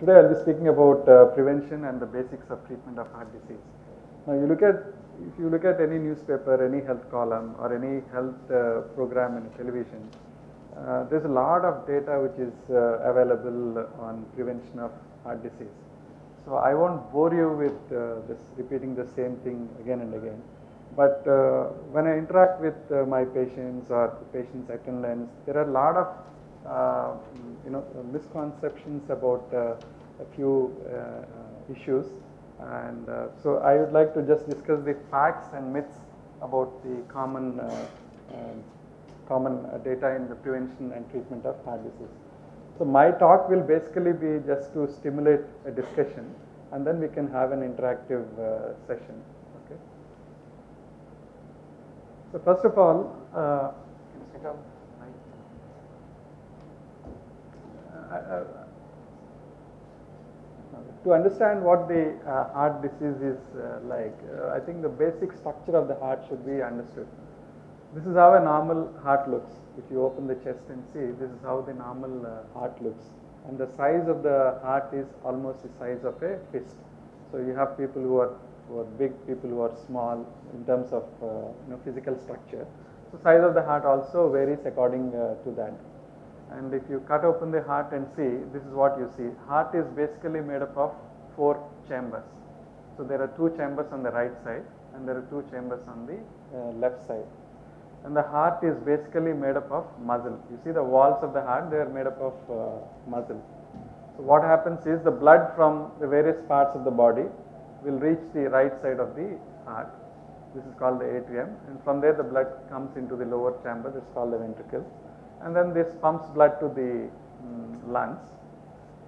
Today I will be speaking about prevention and the basics of treatment of heart disease. Now you look at, if you look at any newspaper, any health column or any health program in television, there is a lot of data which is available on prevention of heart disease. So I won't bore you with repeating the same thing again and again. But when I interact with my patients or patients' attendants, there are a lot of misconceptions about a few issues, and so I would like to just discuss the facts and myths about the common data in the prevention and treatment of heart disease. So my talk will basically be just to stimulate a discussion, and then we can have an interactive session. Okay. So first of all, to understand what the heart disease is like, I think the basic structure of the heart should be understood. This is how a normal heart looks. If you open the chest and see, this is how the normal heart looks, and the size of the heart is almost the size of a fist. So you have people who are big, people who are small in terms of physical structure. So size of the heart also varies according to that. And if you cut open the heart and see, this is what you see. Heart is basically made up of 4 chambers. So there are 2 chambers on the right side and there are 2 chambers on the left side. And the heart is basically made up of muscle. You see the walls of the heart, they are made up of muscle. So what happens is the blood from the various parts of the body will reach the right side of the heart. This is called the atrium, and from there the blood comes into the lower chamber, that is called the ventricle. And then this pumps blood to the lungs.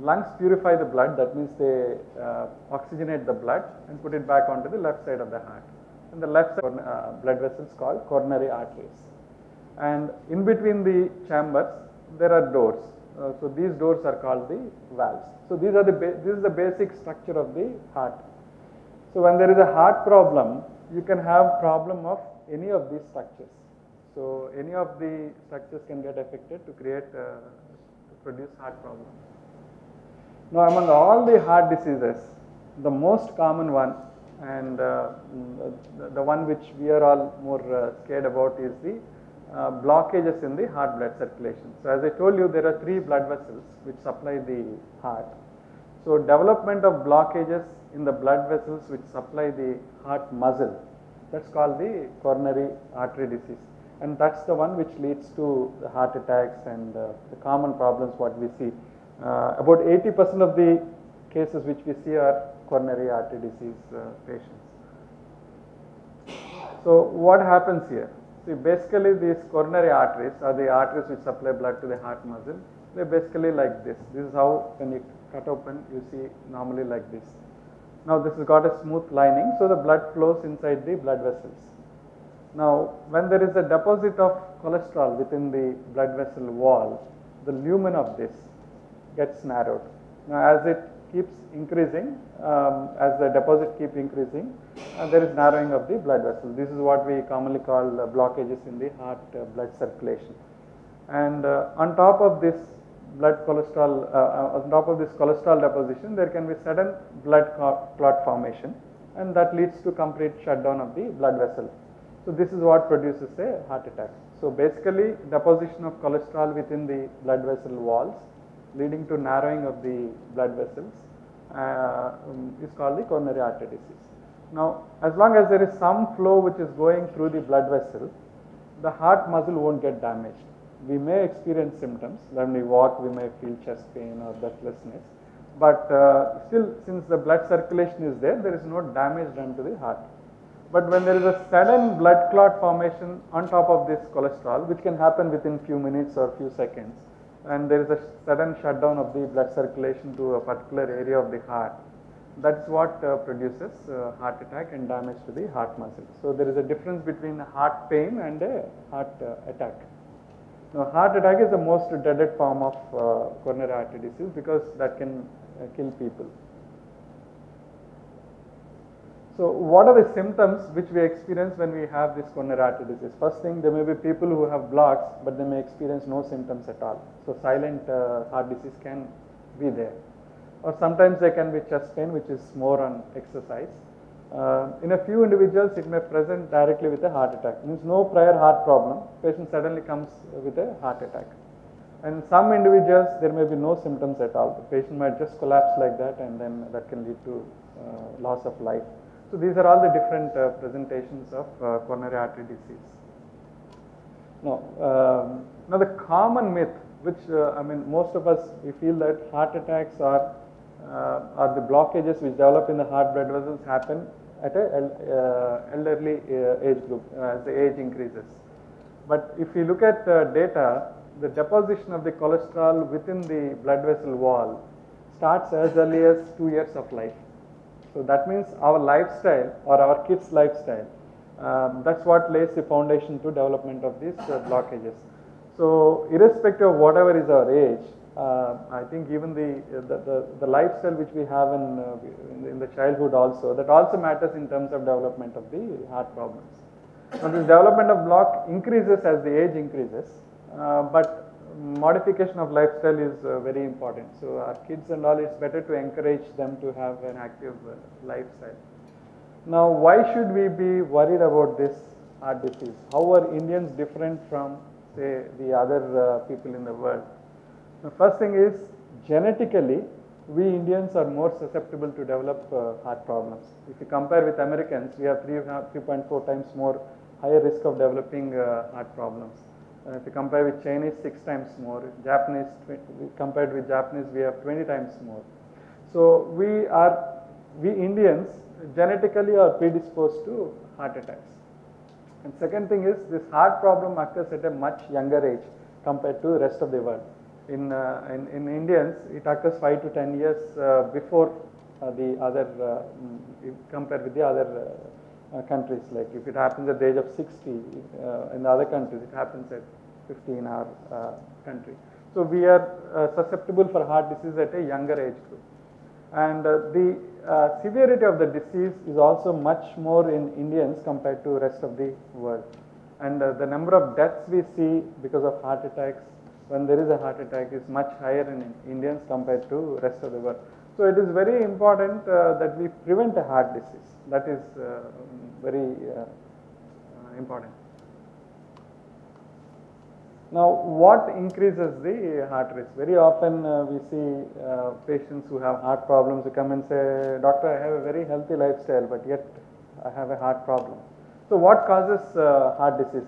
Lungs purify the blood, that means they oxygenate the blood and put it back onto the left side of the heart. And the left side blood vessels called coronary arteries. And in between the chambers there are doors. So these doors are called the valves. So these are the this is the basic structure of the heart. So when there is a heart problem, you can have problem of any of these structures. So any of the structures can get affected to create, to produce heart problems. Now among all the heart diseases, the most common one and the one which we are all more scared about is the blockages in the heart blood circulation. So as I told you, there are 3 blood vessels which supply the heart. So development of blockages in the blood vessels which supply the heart muscle, that is called the coronary artery disease. And that is the one which leads to the heart attacks and the common problems what we see. About 80% of the cases which we see are coronary artery disease patients. So what happens here? See, basically these coronary arteries are the arteries which supply blood to the heart muscle. They are basically like this. This is how when you cut open you see normally like this. Now this has got a smooth lining, so the blood flows inside the blood vessels. Now when there is a deposit of cholesterol within the blood vessel wall, the lumen of this gets narrowed. Now as it keeps increasing, as the deposit keeps increasing, there is narrowing of the blood vessel. This is what we commonly call blockages in the heart blood circulation. And on top of this cholesterol deposition, there can be sudden blood clot formation, and that leads to complete shutdown of the blood vessel. So this is what produces a heart attack. So basically deposition of cholesterol within the blood vessel walls leading to narrowing of the blood vessels is called the coronary artery disease. Now as long as there is some flow which is going through the blood vessel, the heart muscle won't get damaged. We may experience symptoms, when we walk we may feel chest pain or breathlessness, but still since the blood circulation is there, there is no damage done to the heart. But when there is a sudden blood clot formation on top of this cholesterol, which can happen within few minutes or few seconds, and there is a sudden shutdown of the blood circulation to a particular area of the heart, that is what produces heart attack and damage to the heart muscle. So there is a difference between heart pain and a heart attack. Now heart attack is the most dreaded form of coronary artery disease because that can kill people. So what are the symptoms which we experience when we have this coronary artery disease? First thing, there may be people who have blocks but they may experience no symptoms at all. So silent heart disease can be there. or sometimes there can be chest pain, which is more on exercise. In a few individuals, it may present directly with a heart attack. Means no prior heart problem, patient suddenly comes with a heart attack. And some individuals, there may be no symptoms at all. The patient might just collapse like that, and then that can lead to loss of life. So these are all the different presentations of coronary artery disease. Now the common myth, which I mean most of us, we feel that heart attacks are the blockages which develop in the heart blood vessels happen at a elderly age group as the age increases. But if you look at data, the deposition of the cholesterol within the blood vessel wall starts as early as 2 years of life. So that means our lifestyle or our kids' lifestyle, that's what lays the foundation to development of these blockages. So irrespective of whatever is our age, I think even the lifestyle which we have in the childhood also, that also matters in terms of development of the heart problems. Now this development of block increases as the age increases. But modification of lifestyle is very important. So our kids and all, it's better to encourage them to have an active lifestyle. Now why should we be worried about this heart disease? How are Indians different from say the other people in the world? The first thing is, genetically we Indians are more susceptible to develop heart problems. If you compare with Americans, we have 3.4 times more higher risk of developing heart problems. If you compare with Chinese, 6 times more. Japanese, compared with Japanese, we have 20 times more. So we Indians genetically are predisposed to heart attacks. And second thing is, this heart problem occurs at a much younger age compared to the rest of the world. In Indians, it occurs 5 to 10 years before the other, compared with the other countries. Like if it happens at the age of 60 in other countries, it happens at 15 in our country. So we are susceptible for heart disease at a younger age group, and the severity of the disease is also much more in Indians compared to rest of the world. And the number of deaths we see because of heart attacks, when there is a heart attack, is much higher in Indians compared to rest of the world. So it is very important that we prevent a heart disease. That is very important. Now what increases the heart risk? Very often we see patients who have heart problems who come and say, "Doctor, I have a very healthy lifestyle, but yet I have a heart problem." So what causes heart disease?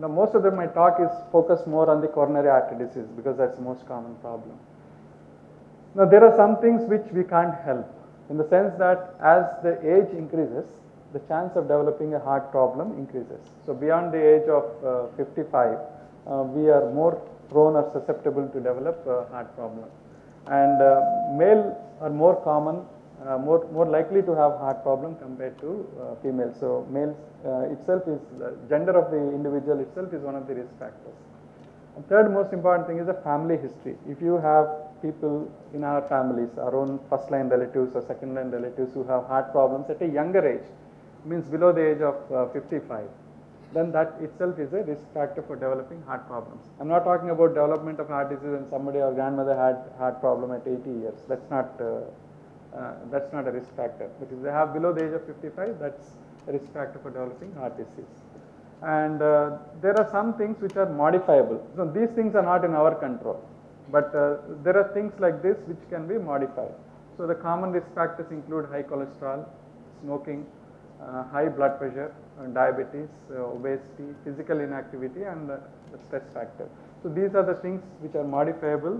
Now most of my talk is focused more on the coronary artery disease because that's the most common problem. Now there are some things which we can't help, in the sense that as the age increases, the chance of developing a heart problem increases. So beyond the age of 55, we are more prone or susceptible to develop heart problem. And male are more common, more likely to have heart problem compared to female. So males itself is, the gender of the individual itself is one of the risk factors. And third most important thing is the family history. If you have people in our families, our own first line relatives or second line relatives who have heart problems at a younger age, means below the age of 55, then that itself is a risk factor for developing heart problems. I am not talking about development of heart disease and somebody, our grandmother had heart problem at 80 years, that's not a risk factor. But if they have below the age of 55, that's a risk factor for developing heart disease. And there are some things which are modifiable. So these things are not in our control, but there are things like this which can be modified. So the common risk factors include high cholesterol, smoking, high blood pressure, diabetes, obesity, physical inactivity, and the stress factor. So these are the things which are modifiable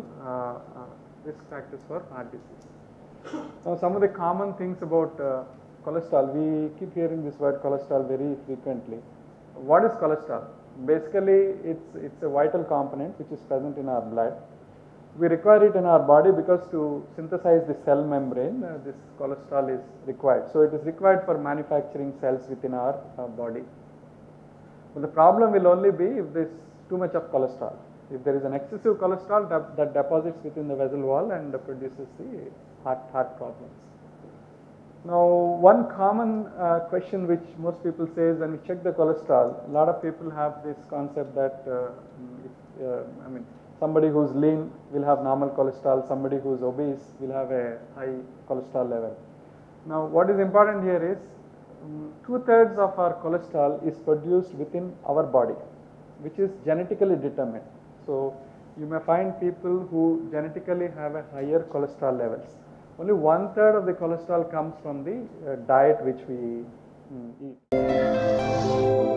risk factors for heart disease. Now some of the common things about cholesterol, we keep hearing this word cholesterol very frequently. What is cholesterol? Basically it's a vital component which is present in our blood. We require it in our body because to synthesize the cell membrane, this cholesterol is required. So it is required for manufacturing cells within our body. But the problem will only be if there is too much of cholesterol. If there is an excessive cholesterol that deposits within the vessel wall and produces the heart problems. Now one common question which most people say is, when we check the cholesterol, a lot of people have this concept that Somebody who's lean will have normal cholesterol, somebody who's obese will have a high cholesterol level. Now what is important here is 2/3 of our cholesterol is produced within our body, which is genetically determined. So you may find people who genetically have a higher cholesterol levels. Only 1/3 of the cholesterol comes from the diet which we eat.